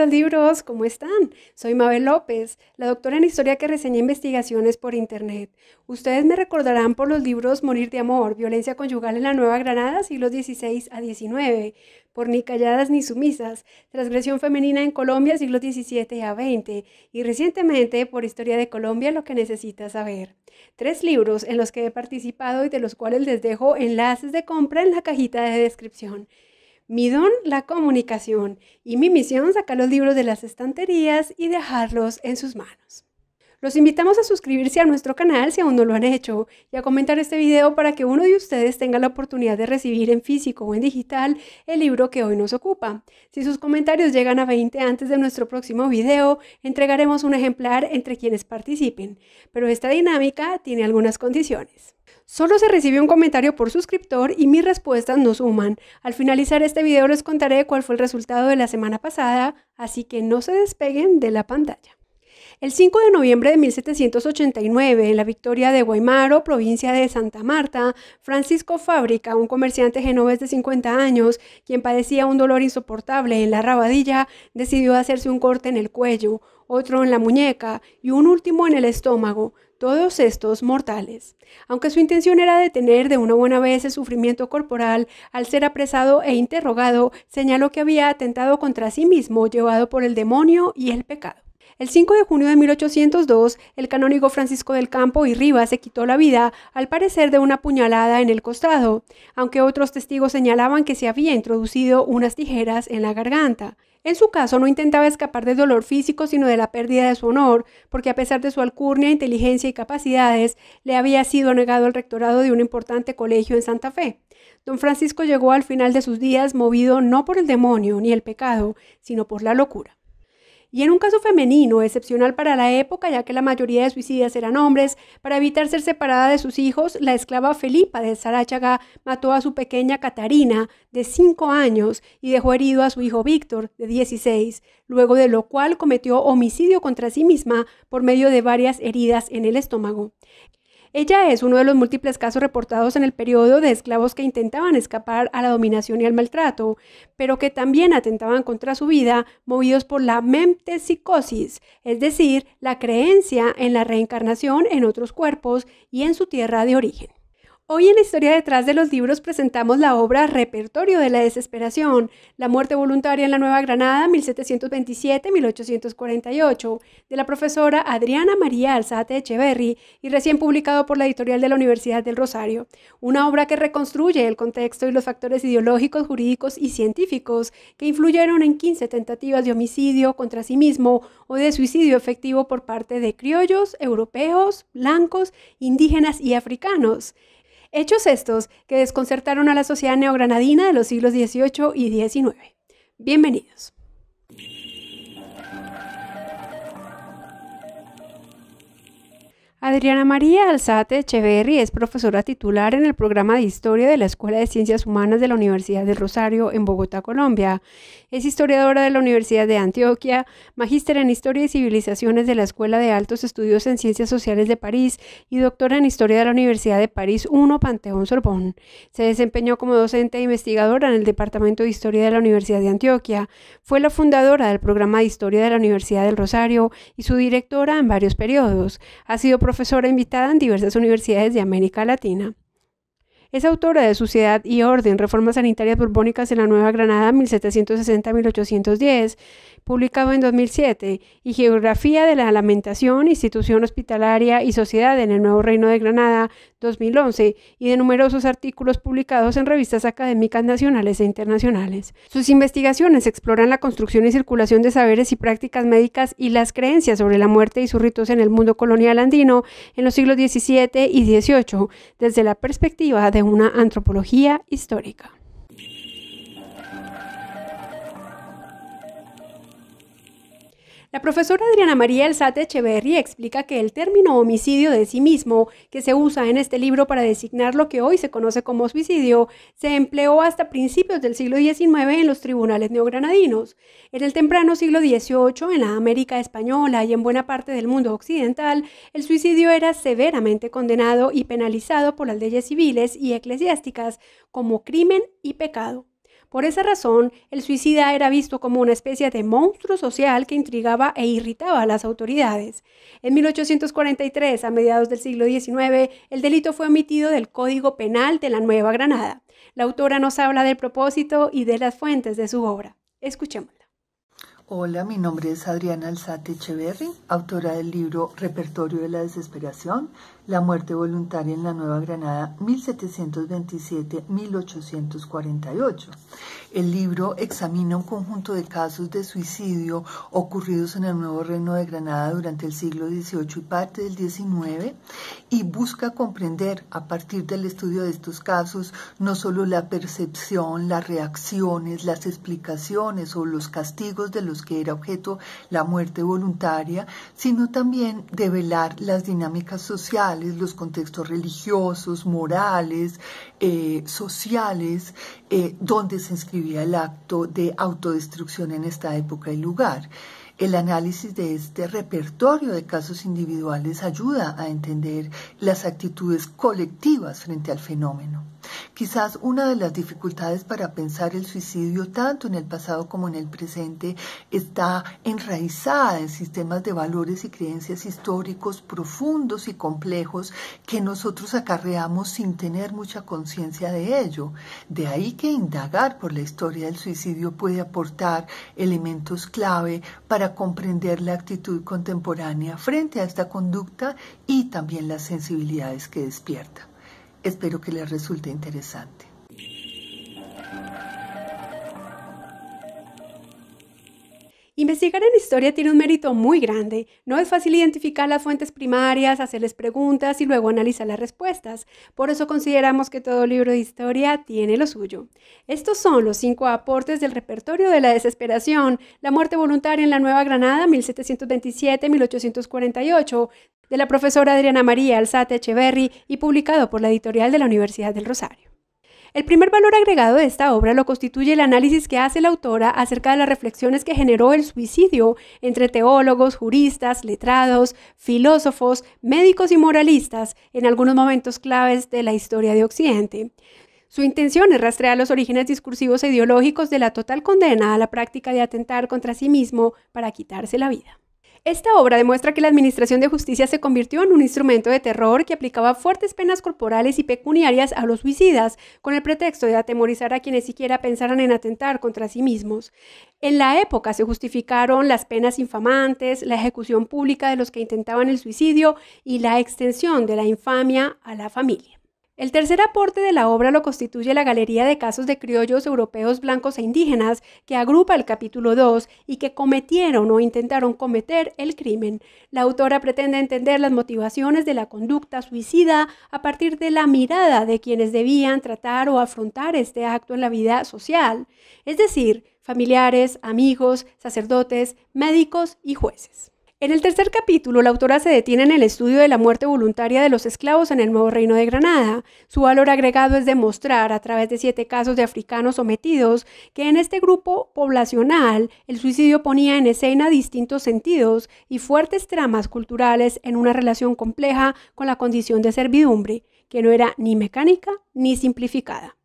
los libros, ¿cómo están? Soy Mabel López, la doctora en historia que reseña investigaciones por internet. Ustedes me recordarán por los libros Morir de Amor, Violencia conyugal en la Nueva Granada, siglos XVI a XIX, por Ni calladas ni sumisas, Transgresión femenina en Colombia, siglos XVII a XX, y recientemente por Historia de Colombia, lo que necesitas saber. 3 libros en los que he participado y de los cuales les dejo enlaces de compra en la cajita de descripción. Mi don, la comunicación, y mi misión, sacar los libros de las estanterías y dejarlos en sus manos. Los invitamos a suscribirse a nuestro canal si aún no lo han hecho y a comentar este video para que uno de ustedes tenga la oportunidad de recibir en físico o en digital el libro que hoy nos ocupa. Si sus comentarios llegan a 20 antes de nuestro próximo video, entregaremos un ejemplar entre quienes participen, pero esta dinámica tiene algunas condiciones. Solo se recibe un comentario por suscriptor y mis respuestas no suman. Al finalizar este video les contaré cuál fue el resultado de la semana pasada, así que no se despeguen de la pantalla. El 5 de noviembre de 1789, en la Victoria de Guaimaro, provincia de Santa Marta, Francisco Fábrica, un comerciante genovés de 50 años, quien padecía un dolor insoportable en la rabadilla, decidió hacerse un corte en el cuello, otro en la muñeca y un último en el estómago, todos estos mortales. Aunque su intención era detener de una buena vez el sufrimiento corporal, al ser apresado e interrogado, señaló que había atentado contra sí mismo, llevado por el demonio y el pecado. El 5 de junio de 1802, el canónigo Francisco del Campo y Rivas se quitó la vida, al parecer de una puñalada en el costado, aunque otros testigos señalaban que se había introducido unas tijeras en la garganta. En su caso no intentaba escapar del dolor físico sino de la pérdida de su honor, porque a pesar de su alcurnia, inteligencia y capacidades, le había sido negado el rectorado de un importante colegio en Santa Fe. Don Francisco llegó al final de sus días movido no por el demonio ni el pecado, sino por la locura. Y en un caso femenino, excepcional para la época, ya que la mayoría de suicidas eran hombres, para evitar ser separada de sus hijos, la esclava Felipa de Saráchaga mató a su pequeña Catarina, de 5 años, y dejó herido a su hijo Víctor, de 16, luego de lo cual cometió homicidio contra sí misma por medio de varias heridas en el estómago. Ella es uno de los múltiples casos reportados en el periodo de esclavos que intentaban escapar a la dominación y al maltrato, pero que también atentaban contra su vida, movidos por la metempsicosis, es decir, la creencia en la reencarnación en otros cuerpos y en su tierra de origen. Hoy en la historia detrás de los libros presentamos la obra Repertorio de la Desesperación, La muerte voluntaria en la Nueva Granada, 1727-1848, de la profesora Adriana María Alzate Echeverri y recién publicado por la editorial de la Universidad del Rosario. Una obra que reconstruye el contexto y los factores ideológicos, jurídicos y científicos que influyeron en 15 tentativas de homicidio contra sí mismo o de suicidio efectivo por parte de criollos, europeos, blancos, indígenas y africanos. Hechos estos que desconcertaron a la sociedad neogranadina de los siglos XVIII y XIX. Bienvenidos. Adriana María Alzate Echeverri es profesora titular en el programa de Historia de la Escuela de Ciencias Humanas de la Universidad del Rosario en Bogotá, Colombia. Es historiadora de la Universidad de Antioquia, magíster en Historia y Civilizaciones de la Escuela de Altos Estudios en Ciencias Sociales de París y doctora en Historia de la Universidad de París I, Panteón-Sorbonne. Se desempeñó como docente e investigadora en el Departamento de Historia de la Universidad de Antioquia. Fue la fundadora del programa de Historia de la Universidad del Rosario y su directora en varios periodos. Ha sido profesora invitada en diversas universidades de América Latina. Es autora de Sociedad y Orden, Reformas Sanitarias Borbónicas en la Nueva Granada, 1760-1810, publicado en 2007, y Geografía de la Lamentación, Institución Hospitalaria y Sociedad en el Nuevo Reino de Granada, 2011, y de numerosos artículos publicados en revistas académicas nacionales e internacionales. Sus investigaciones exploran la construcción y circulación de saberes y prácticas médicas y las creencias sobre la muerte y sus ritos en el mundo colonial andino en los siglos XVII y XVIII, desde la perspectiva de una antropología histórica. La profesora Adriana María Alzate Echeverri explica que el término homicidio de sí mismo, que se usa en este libro para designar lo que hoy se conoce como suicidio, se empleó hasta principios del siglo XIX en los tribunales neogranadinos. En el temprano siglo XVIII, en la América Española y en buena parte del mundo occidental, el suicidio era severamente condenado y penalizado por las leyes civiles y eclesiásticas como crimen y pecado. Por esa razón, el suicida era visto como una especie de monstruo social que intrigaba e irritaba a las autoridades. En 1843, a mediados del siglo XIX, el delito fue omitido del Código Penal de la Nueva Granada. La autora nos habla del propósito y de las fuentes de su obra. Escuchémosla. Hola, mi nombre es Adriana Alzate Echeverri, autora del libro Repertorio de la Desesperación, La muerte voluntaria en la Nueva Granada, 1727-1848. El libro examina un conjunto de casos de suicidio ocurridos en el Nuevo Reino de Granada durante el siglo XVIII y parte del XIX, y busca comprender a partir del estudio de estos casos no solo la percepción, las reacciones, las explicaciones o los castigos de los que era objeto la muerte voluntaria, sino también develar las dinámicas sociales, los contextos religiosos, morales, sociales, donde se inscribía el acto de autodestrucción en esta época y lugar. El análisis de este repertorio de casos individuales ayuda a entender las actitudes colectivas frente al fenómeno. Quizás una de las dificultades para pensar el suicidio tanto en el pasado como en el presente está enraizada en sistemas de valores y creencias históricos profundos y complejos que nosotros acarreamos sin tener mucha conciencia de ello. De ahí que indagar por la historia del suicidio puede aportar elementos clave para comprender la actitud contemporánea frente a esta conducta y también las sensibilidades que despierta. Espero que les resulte interesante. Investigar en historia tiene un mérito muy grande. No es fácil identificar las fuentes primarias, hacerles preguntas y luego analizar las respuestas. Por eso consideramos que todo libro de historia tiene lo suyo. Estos son los 5 aportes del Repertorio de la Desesperación, La muerte voluntaria en la Nueva Granada, 1727-1848, de la profesora Adriana María Alzate Echeverri y publicado por la editorial de la Universidad del Rosario. El primer valor agregado de esta obra lo constituye el análisis que hace la autora acerca de las reflexiones que generó el suicidio entre teólogos, juristas, letrados, filósofos, médicos y moralistas en algunos momentos claves de la historia de Occidente. Su intención es rastrear los orígenes discursivos e ideológicos de la total condena a la práctica de atentar contra sí mismo para quitarse la vida. Esta obra demuestra que la administración de justicia se convirtió en un instrumento de terror que aplicaba fuertes penas corporales y pecuniarias a los suicidas, con el pretexto de atemorizar a quienes siquiera pensaran en atentar contra sí mismos. En la época se justificaron las penas infamantes, la ejecución pública de los que intentaban el suicidio y la extensión de la infamia a la familia. El tercer aporte de la obra lo constituye la galería de casos de criollos europeos blancos e indígenas que agrupa el capítulo 2 y que cometieron o intentaron cometer el crimen. La autora pretende entender las motivaciones de la conducta suicida a partir de la mirada de quienes debían tratar o afrontar este acto en la vida social, es decir, familiares, amigos, sacerdotes, médicos y jueces. En el tercer capítulo, la autora se detiene en el estudio de la muerte voluntaria de los esclavos en el Nuevo Reino de Granada. Su valor agregado es demostrar, a través de 7 casos de africanos sometidos, que en este grupo poblacional el suicidio ponía en escena distintos sentidos y fuertes tramas culturales en una relación compleja con la condición de servidumbre, que no era ni mecánica ni simplificada.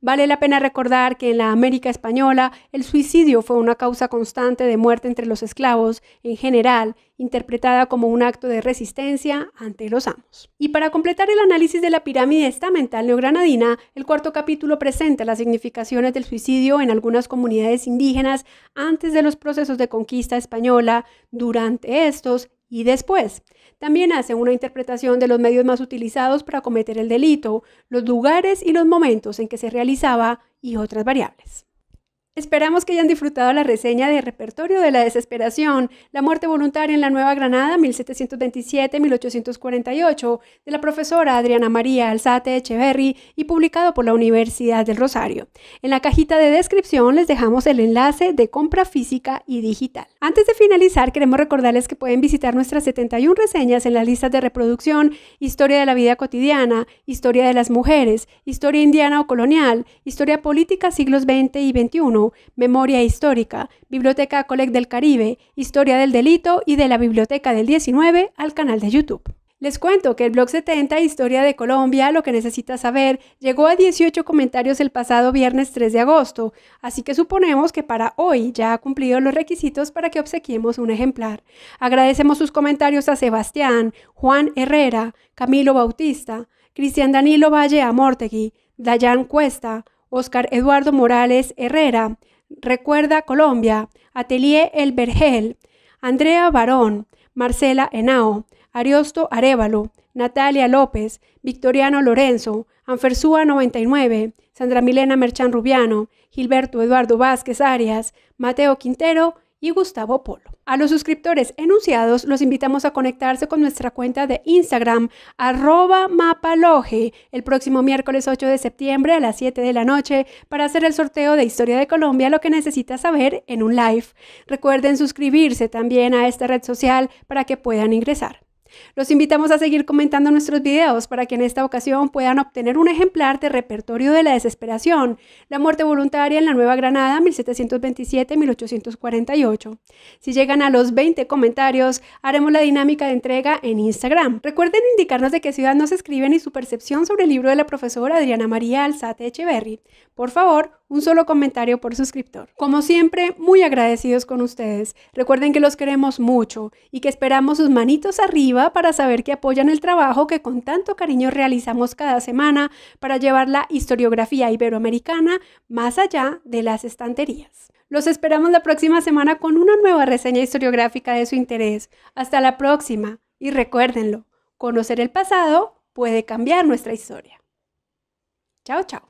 Vale la pena recordar que en la América española el suicidio fue una causa constante de muerte entre los esclavos, en general, interpretada como un acto de resistencia ante los amos. Y para completar el análisis de la pirámide estamental neogranadina, el cuarto capítulo presenta las significaciones del suicidio en algunas comunidades indígenas antes de los procesos de conquista española, durante estos y después. También hace una interpretación de los medios más utilizados para cometer el delito, los lugares y los momentos en que se realizaba y otras variables. Esperamos que hayan disfrutado la reseña de Repertorio de la Desesperación, La muerte voluntaria en la Nueva Granada, 1727-1848, de la profesora Adriana María Alzate Echeverri y publicado por la Universidad del Rosario. En la cajita de descripción les dejamos el enlace de compra física y digital. Antes de finalizar, queremos recordarles que pueden visitar nuestras 71 reseñas en las listas de reproducción Historia de la vida cotidiana, Historia de las mujeres, Historia indiana o colonial, Historia política siglos XX y XXI, Memoria histórica, Biblioteca Colec del Caribe, Historia del delito y de la Biblioteca del XIX al canal de YouTube. Les cuento que el blog 70 Historia de Colombia, lo que necesitas saber, llegó a 18 comentarios el pasado viernes 3 de agosto, así que suponemos que para hoy ya ha cumplido los requisitos para que obsequiemos un ejemplar. Agradecemos sus comentarios a Sebastián, Juan Herrera, Camilo Bautista, Cristian Danilo Valle Amortegui, Dayan Cuesta, Óscar Eduardo Morales Herrera, Recuerda Colombia, Atelier El Vergel, Andrea Barón, Marcela Henao, Ariosto Arevalo, Natalia López, Victoriano Lorenzo, Anfersúa 99, Sandra Milena Merchán Rubiano, Gilberto Eduardo Vázquez Arias, Mateo Quintero y Gustavo Polo. A los suscriptores enunciados los invitamos a conectarse con nuestra cuenta de Instagram @mapaloge el próximo miércoles 8 de septiembre a las 7 de la noche para hacer el sorteo de Historia de Colombia, lo que necesitas saber en un live. Recuerden suscribirse también a esta red social para que puedan ingresar. Los invitamos a seguir comentando nuestros videos para que en esta ocasión puedan obtener un ejemplar de Repertorio de la Desesperación, La muerte voluntaria en la Nueva Granada, 1727-1848. Si llegan a los 20 comentarios, haremos la dinámica de entrega en Instagram. Recuerden indicarnos de qué ciudad nos escriben y su percepción sobre el libro de la profesora Adriana María Alzate Echeverri. Por favor, un solo comentario por suscriptor. Como siempre, muy agradecidos con ustedes. Recuerden que los queremos mucho y que esperamos sus manitos arriba para saber que apoyan el trabajo que con tanto cariño realizamos cada semana para llevar la historiografía iberoamericana más allá de las estanterías. Los esperamos la próxima semana con una nueva reseña historiográfica de su interés. Hasta la próxima y recuérdenlo, conocer el pasado puede cambiar nuestra historia. Chao, chao.